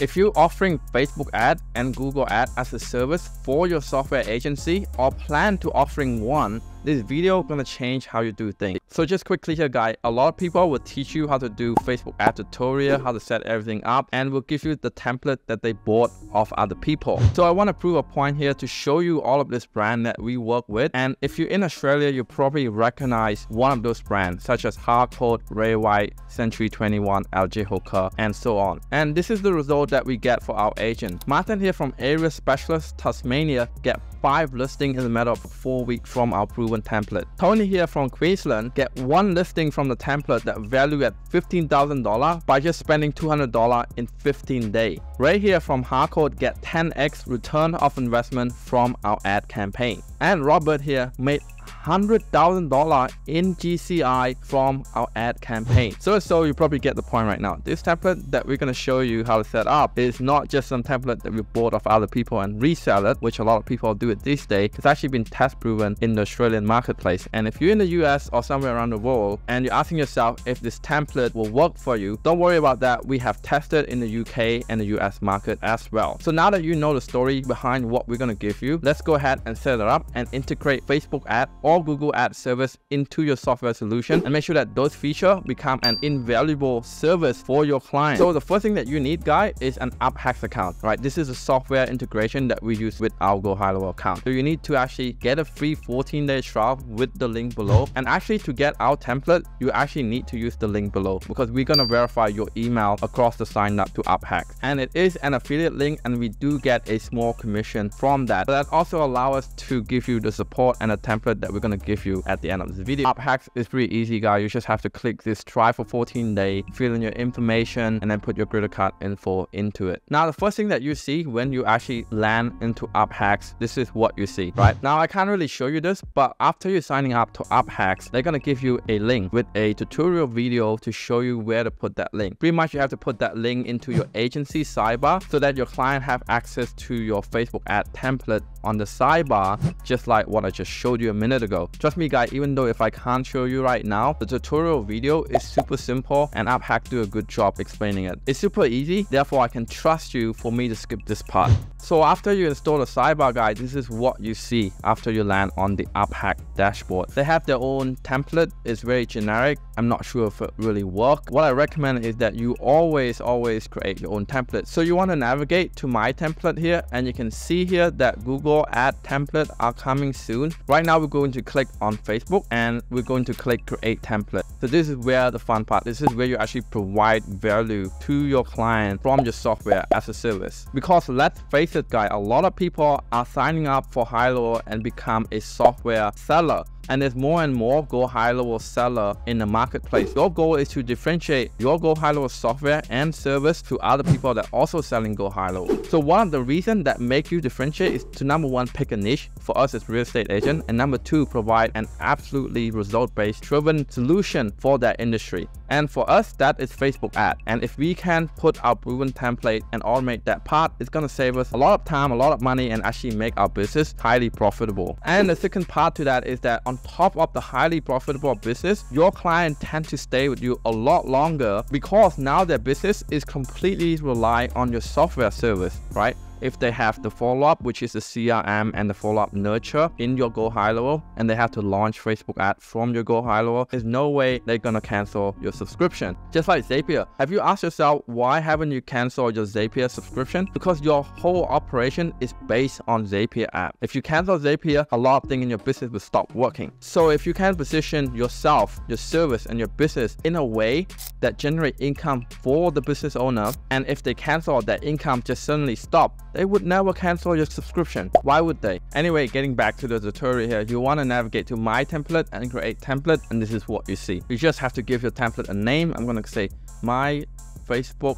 If you're offering Facebook ad and Google ad as a service for your software agency or plan to offering one, this video is gonna change how you do things. So just quickly here guys, a lot of people will teach you how to do Facebook ad tutorial, how to set everything up, and will give you the template that they bought off other people. So I wanna prove a point here to show you all of this brand that we work with. And if you're in Australia, you probably recognize one of those brands such as Harcourts, Ray White, Century 21, LJ Hooker, and so on. And this is the result that we get for our agent. Martin here from Area Specialist Tasmania get 5 listings in the matter of 4 weeks from our proven template. Tony here from Queensland get 1 listing from the template that value at $15,000 by just spending $200 in 15 days. Ray here from Harcourt get 10x return of investment from our ad campaign. And Robert here made $100,000 in GCI from our ad campaign. So you probably get the point right now. This template that we're going to show you how to set up is not just some template that we bought off other people and resell it, which a lot of people do it these days. It's actually been test proven in the Australian marketplace. And if you're in the US or somewhere around the world and you're asking yourself if this template will work for you, don't worry about that. We have tested in the UK and the US market as well. So now that you know the story behind what we're going to give you, let's go ahead and set it up and integrate Facebook ad or Google ad service into your software solution and make sure that those features become an invaluable service for your client. So the first thing that you need guys is an Uphex account, right? This is a software integration that we use with our GoHighLevel account. So you need to actually get a free 14-day trial with the link below. And actually to get our template, you actually need to use the link below because we're gonna verify your email across the sign up to Uphex. And it is an affiliate link and we do get a small commission from that. But that also allows us to give you the support and a template that we're going to give you at the end of this video. Uphex is pretty easy guys. You just have to click this try for 14 days, fill in your information, and then put your credit card info into it. Now the first thing that you see when you actually land into Uphex, this is what you see right now. I can't really show you this, but after you're signing up to Uphex, they're going to give you a link with a tutorial video to show you where to put that link. Pretty much you have to put that link into your agency sidebar so that your client have access to your Facebook ad template on the sidebar, just like what I just showed you a minute ago. Trust me guys, even though if I can't show you right now, the tutorial video is super simple and Uphex do a good job explaining it. It's super easy, therefore I can trust you for me to skip this part. So after you install the sidebar guys, this is what you see after you land on the Uphex dashboard. They have their own template, it's very generic. I'm not sure if it really works. What I recommend is that you always create your own template. So you want to navigate to my template here, and you can see here that Google ad template are coming soon. Right now we're going to click on Facebook and we're going to click create template. So this is where the fun part, this is where you actually provide value to your client from your software as a service. Because let's face it guys, a lot of people are signing up for GoHighLevel and become a software seller. And there's more and more GoHighLevel seller in the marketplace. Your goal is to differentiate your GoHighLevel software and service to other people that are also selling GoHighLevel. So one of the reasons that make you differentiate is to number 1, pick a niche. For us as real estate agent, and number 2, provide an absolutely result-based driven solution for that industry. And for us, that is Facebook ad. And if we can put our proven template and automate that part, it's gonna save us a lot of time, a lot of money, and actually make our business highly profitable. And the second part to that is that on top of the highly profitable business, your client tend to stay with you a lot longer because now their business is completely reliant on your software service, right? If they have the follow-up, which is the CRM and the follow-up nurture in your GoHighLevel, and they have to launch Facebook ad from your GoHighLevel, there's no way they're gonna cancel your subscription. Just like Zapier, have you asked yourself why haven't you canceled your Zapier subscription? Because your whole operation is based on Zapier app. If you cancel Zapier, a lot of things in your business will stop working. So if you can position yourself, your service, and your business in a way that generate income for the business owner, and if they cancel, that income just suddenly stops. They would never cancel your subscription. Why would they? Anyway, getting back to the tutorial here, you want to navigate to my template and create template, and this is what you see. You just have to give your template a name. I'm going to say my Facebook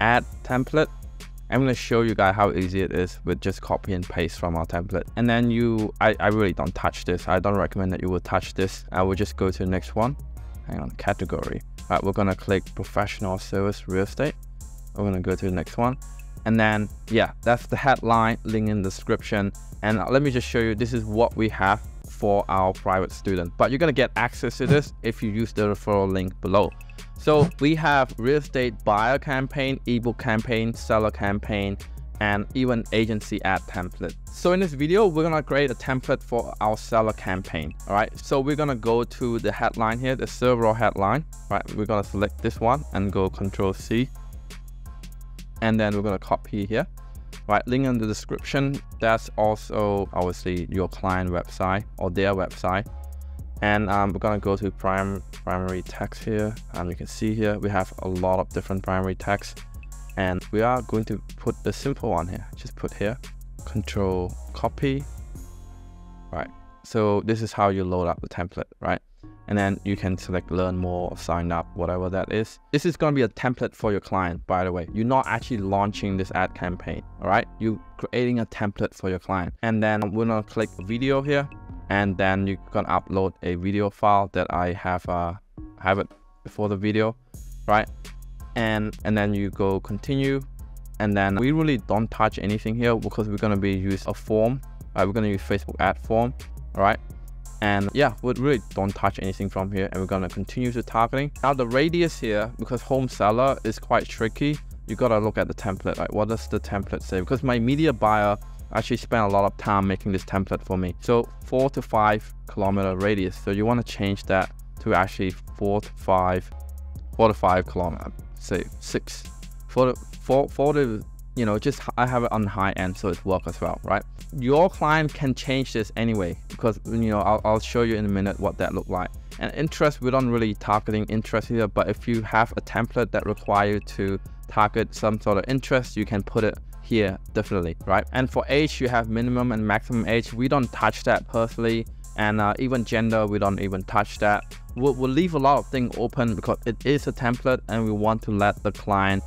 ad template. I'm going to show you guys how easy it is with just copy and paste from our template. And then I really don't touch this. I don't recommend that you will touch this. I will just go to the next one. Hang on, category. All right, we're going to click professional service real estate. We're going to go to the next one. And then, yeah, that's the headline, link in the description. And let me just show you, this is what we have for our private student. But you're gonna get access to this if you use the referral link below. So we have real estate buyer campaign, ebook campaign, seller campaign, and even agency ad template. So in this video, we're gonna create a template for our seller campaign. All right, so we're gonna go to the headline here, the server headline. All right, we're gonna select this one and go Control-C. And then we're gonna copy here. All right, link in the description. That's also obviously your client website or their website. And we're gonna go to primary text here. And you can see here, we have a lot of different primary text. And we are going to put the simple one here. Just put here, Control copy. Right, so this is how you load up the template, right? And then you can select learn more or sign up, whatever that is. This is gonna be a template for your client, by the way. You're not actually launching this ad campaign, all right? You're creating a template for your client. And then we're gonna click video here. And then you can upload a video file that I have it before the video, right? And then you go continue, and then we really don't touch anything here because we're gonna use a form, right? We're gonna use Facebook ad form, all right? And yeah, we really don't touch anything from here, and we're gonna continue to targeting. Now the radius here, because home seller is quite tricky, you gotta look at the template, right? What does the template say? Because my media buyer actually spent a lot of time making this template for me. So 4 to 5 kilometer radius. So you wanna change that to actually 4 to 5 kilometer. Say 6 for the, you know, just I have it on high end, so it's work as well, right? Your client can change this anyway, because, you know, I'll show you in a minute what that looked like. And interest, we don't really targeting interest here, but if you have a template that require you to target some sort of interest, you can put it here definitely, right? And for age, you have minimum and maximum age. We don't touch that personally. And even gender, we don't even touch that. We'll leave a lot of things open because it is a template and we want to let the client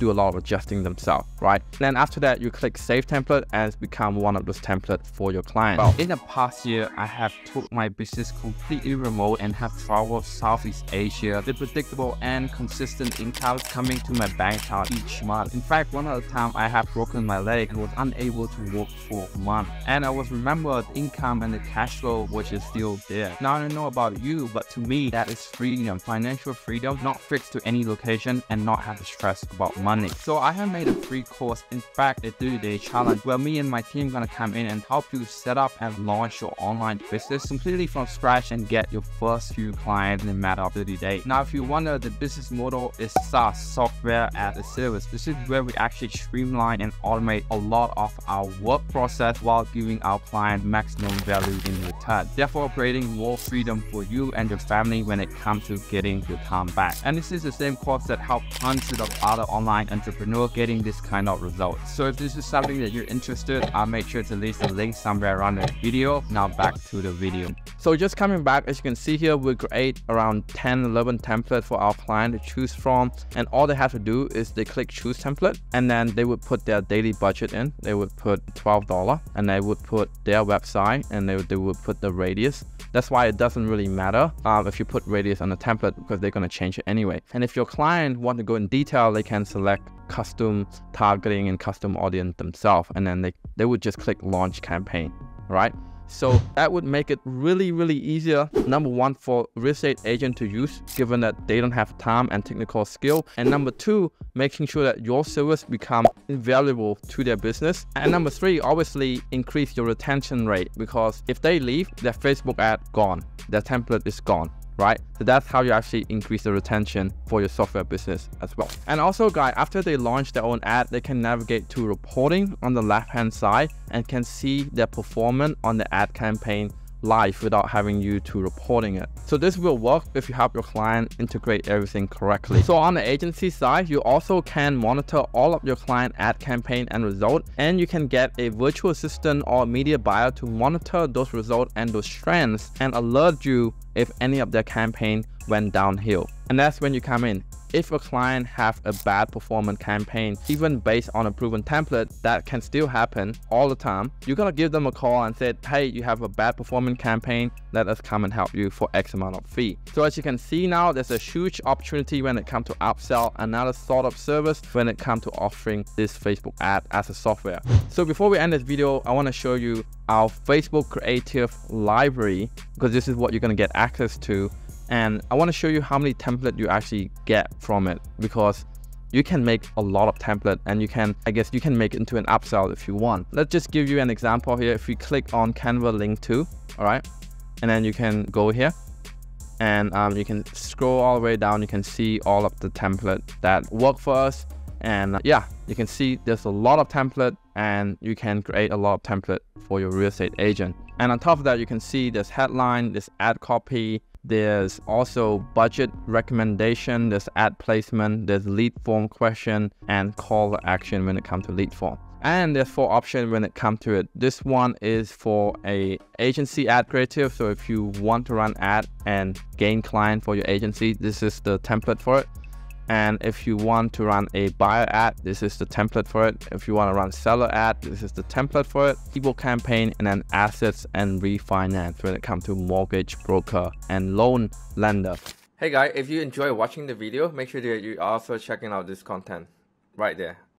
do a lot of adjusting themselves, right? Then after that, you click Save Template and it's become one of those templates for your client. Well, in the past year, I have took my business completely remote and have traveled Southeast Asia. The predictable and consistent income coming to my bank account each month. In fact, one other time I have broken my leg and was unable to work for a month. And I was remembered income and the cash flow, which is still there. Now I don't know about you, but to me, that is freedom, financial freedom, not fixed to any location and not have the stress about money. So I have made a free course, in fact a 3-day challenge, where me and my team gonna come in and help you set up and launch your online business completely from scratch and get your first few clients in a matter of 30 days. Now if you wonder, the business model is SaaS, software as a service. This is where we actually streamline and automate a lot of our work process while giving our client maximum value in return, therefore creating more freedom for you and your family when it comes to getting your time back. And this is the same course that helped hundreds of other online entrepreneur getting this kind of results. So if this is something that you're interested, I'll make sure to leave the link somewhere around the video. Now back to the video. So just coming back, as you can see here, we create around 10-11 templates for our client to choose from, and all they have to do is they click choose template, and then they would put their daily budget in. They would put $12 and they would put their website and they would put the radius. That's why it doesn't really matter if you put radius on the template, because they're going to change it anyway. And if your client want to go in detail, they can select custom targeting and custom audience themselves, and then they would just click launch campaign, right? So that would make it really, really easier, number one, for real estate agent to use, given that they don't have time and technical skill. And number two, making sure that your service becomes invaluable to their business. And number three, obviously increase your retention rate, because if they leave, their Facebook ad gone, their template is gone, right? So that's how you actually increase the retention for your software business as well. And also guys, after they launch their own ad, they can navigate to reporting on the left-hand side and can see their performance on the ad campaign live without having you to reporting it. So this will work if you help your client integrate everything correctly. So on the agency side, you also can monitor all of your client ad campaign and result, and you can get a virtual assistant or media buyer to monitor those results and those trends and alert you if any of their campaign went downhill. And that's when you come in. If a client have a bad performance campaign, even based on a proven template, that can still happen all the time. You're gonna give them a call and say, hey, you have a bad performance campaign, let us come and help you for X amount of fee. So as you can see now, there's a huge opportunity when it comes to upsell another sort of service when it comes to offering this Facebook ad as a software. So before we end this video, I wanna show you our Facebook creative library, because this is what you're gonna get access to. And I want to show you how many templates you actually get from it, because you can make a lot of templates, and you can, I guess you can make it into an upsell if you want. Let's just give you an example here. If we click on Canva link to, all right, and then you can go here and you can scroll all the way down. You can see all of the templates that work for us. And yeah, you can see there's a lot of templates, and you can create a lot of templates for your real estate agent. And on top of that, you can see there's headline, there's ad copy, there's also budget recommendation, there's ad placement, there's lead form question, and call to action when it comes to lead form. And there's four options when it comes to it. This one is for a agency ad creative. So if you want to run ad and gain client for your agency, this is the template for it. And if you want to run a buyer ad, this is the template for it. If you want to run seller ad, this is the template for it. People campaign, and then assets and refinance when it comes to mortgage broker and loan lender. Hey guys, if you enjoy watching the video, make sure that you also checking out this content right there.